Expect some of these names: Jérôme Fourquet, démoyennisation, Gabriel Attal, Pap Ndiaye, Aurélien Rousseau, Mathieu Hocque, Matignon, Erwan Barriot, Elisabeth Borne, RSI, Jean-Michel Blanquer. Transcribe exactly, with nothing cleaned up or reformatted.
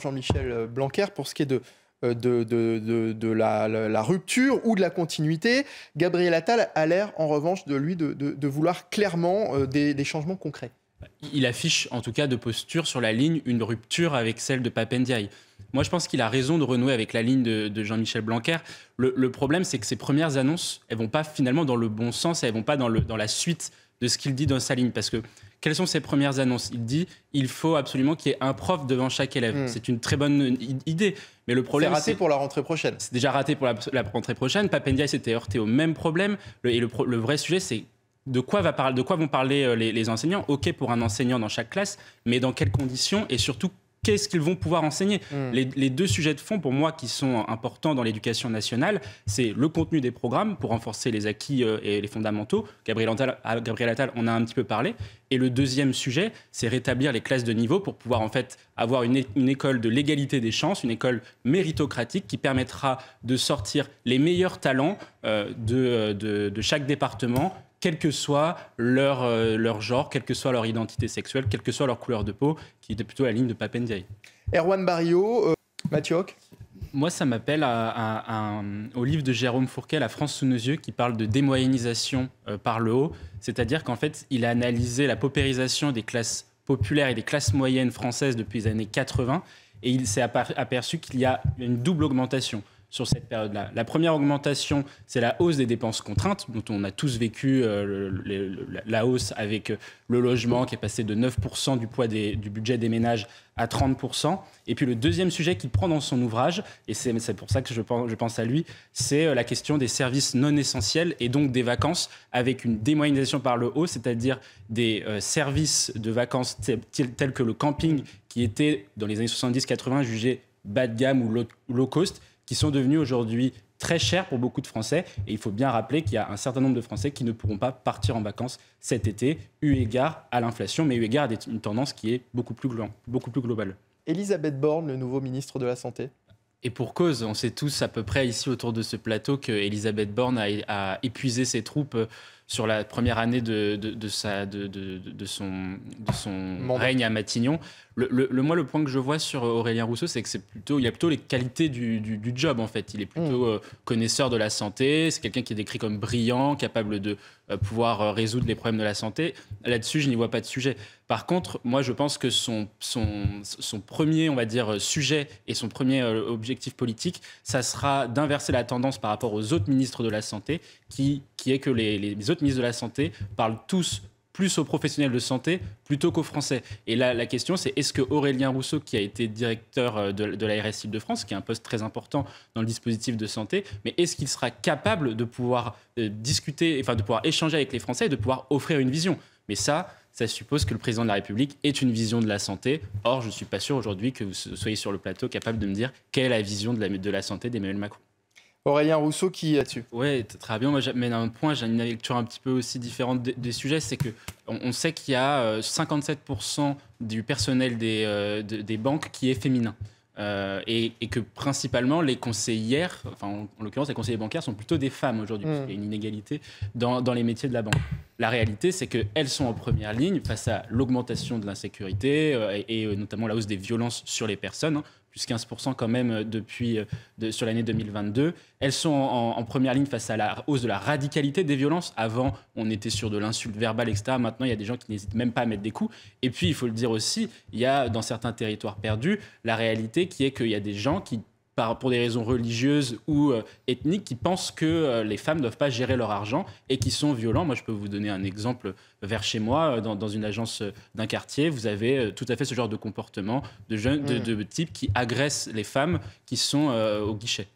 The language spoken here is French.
Jean-Michel Blanquer, pour ce qui est de, de, de, de, de la, la, la rupture ou de la continuité. Gabriel Attal a l'air, en revanche, de lui de, de, de vouloir clairement des, des changements concrets. Il affiche, en tout cas, de posture sur la ligne, une rupture avec celle de Pap Ndiaye. Moi, je pense qu'il a raison de renouer avec la ligne de, de Jean-Michel Blanquer. Le, le problème, c'est que ses premières annonces, elles ne vont pas finalement dans le bon sens, elles ne vont pas dans, le, dans la suite de ce qu'il dit dans sa ligne. Parce que, quelles sont ses premières annonces? Il dit il faut absolument qu'il y ait un prof devant chaque élève. Mmh. C'est une très bonne idée. Mais le problème, c'est raté pour la rentrée prochaine. C'est déjà raté pour la, la rentrée prochaine. Pap Ndiaye s'était heurté au même problème. Le, et le, le vrai sujet, c'est de quoi, va parler, de quoi vont parler les, les enseignants. OK pour un enseignant dans chaque classe, mais dans quelles conditions? Et surtout, qu'est-ce qu'ils vont pouvoir enseigner? Mmh. les, les deux sujets de fond, pour moi, qui sont importants dans l'éducation nationale, c'est le contenu des programmes pour renforcer les acquis euh, et les fondamentaux. Gabriel Attal, Gabriel Attal en a un petit peu parlé. Et le deuxième sujet, c'est rétablir les classes de niveau pour pouvoir en fait avoir une, une école de l'égalité des chances, une école méritocratique qui permettra de sortir les meilleurs talents euh, de, de, de chaque département, quel que soit leur, euh, leur genre, quelle que soit leur identité sexuelle, quelle que soit leur couleur de peau, qui était plutôt la ligne de Pap Ndiaye. Erwan Barriot, euh, Mathieu Hocque. Moi, ça m'appelle à, à, à, au livre de Jérôme Fourquet, La France sous nos yeux, qui parle de démoyennisation euh, par le haut. C'est-à-dire qu'en fait, il a analysé la paupérisation des classes populaires et des classes moyennes françaises depuis les années quatre-vingts, et il s'est aperçu qu'il y a une double augmentation sur cette période-là. La première augmentation, c'est la hausse des dépenses contraintes, dont on a tous vécu euh, le, le, la hausse avec le logement qui est passé de neuf pour cent du poids des, du budget des ménages à trente pour cent. Et puis le deuxième sujet qu'il prend dans son ouvrage, et c'est pour ça que je pense, je pense à lui, c'est la question des services non essentiels et donc des vacances, avec une démoyennisation par le haut, c'est-à-dire des euh, services de vacances tels que le camping, qui était dans les années soixante-dix quatre-vingts jugé bas de gamme ou low, low cost, qui sont devenus aujourd'hui très chers pour beaucoup de Français. Et il faut bien rappeler qu'il y a un certain nombre de Français qui ne pourront pas partir en vacances cet été, eu égard à l'inflation, mais eu égard à une tendance qui est beaucoup plus, beaucoup plus globale. Elisabeth Borne, le nouveau ministre de la Santé. Et pour cause, on sait tous à peu près ici autour de ce plateau qu'Elisabeth Borne a, a épuisé ses troupes sur la première année de, de, de, sa, de, de, de son, de son règne à Matignon. Le, le, le, moi, le point que je vois sur Aurélien Rousseau, c'est qu'il a plutôt les qualités du, du, du job, en fait. Il est plutôt mmh. euh, connaisseur de la santé, c'est quelqu'un qui est décrit comme brillant, capable de euh, pouvoir euh, résoudre les problèmes de la santé. Là-dessus, je n'y vois pas de sujet. Par contre, moi, je pense que son, son, son premier, on va dire, sujet et son premier euh, objectif politique, ça sera d'inverser la tendance par rapport aux autres ministres de la Santé, qui, qui est que les, les autres ministres de la Santé parlent tous plus aux professionnels de santé plutôt qu'aux Français. Et là, la question, c'est est-ce que Aurélien Rousseau, qui a été directeur de, de la R S I de France, qui est un poste très important dans le dispositif de santé, mais est-ce qu'il sera capable de pouvoir euh, discuter, enfin de pouvoir échanger avec les Français et de pouvoir offrir une vision? Mais ça, ça suppose que le président de la République ait une vision de la santé. Or, je ne suis pas sûr aujourd'hui que vous soyez sur le plateau capable de me dire quelle est la vision de la, de la santé d'Emmanuel Macron. Aurélien Rousseau, qui là-dessus? Oui, très bien. Moi, j'amène un point, j'ai une lecture un petit peu aussi différente des, des sujets. C'est qu'on on sait qu'il y a cinquante-sept pour cent du personnel des, euh, de, des banques qui est féminin. Euh, et, et que principalement, les conseillères, enfin, en, en l'occurrence, les conseillers bancaires sont plutôt des femmes aujourd'hui, mmh. parce qu'il y a une inégalité dans, dans les métiers de la banque. La réalité, c'est qu'elles sont en première ligne face à l'augmentation de l'insécurité euh, et, et notamment la hausse des violences sur les personnes, hein. Plus quinze pour cent quand même depuis, de, sur l'année deux mille vingt-deux. Elles sont en, en première ligne face à la hausse de la radicalité des violences. Avant, on était sur de l'insulte verbale, et cetera. Maintenant, il y a des gens qui n'hésitent même pas à mettre des coups. Et puis, il faut le dire aussi, il y a dans certains territoires perdus la réalité qui est qu'il y a des gens qui, par, pour des raisons religieuses ou euh, ethniques, qui pensent que euh, les femmes ne doivent pas gérer leur argent et qui sont violents. Moi, je peux vous donner un exemple vers chez moi, dans, dans une agence d'un quartier. Vous avez euh, tout à fait ce genre de comportement de jeunes, de, de types qui agressent les femmes qui sont euh, au guichet.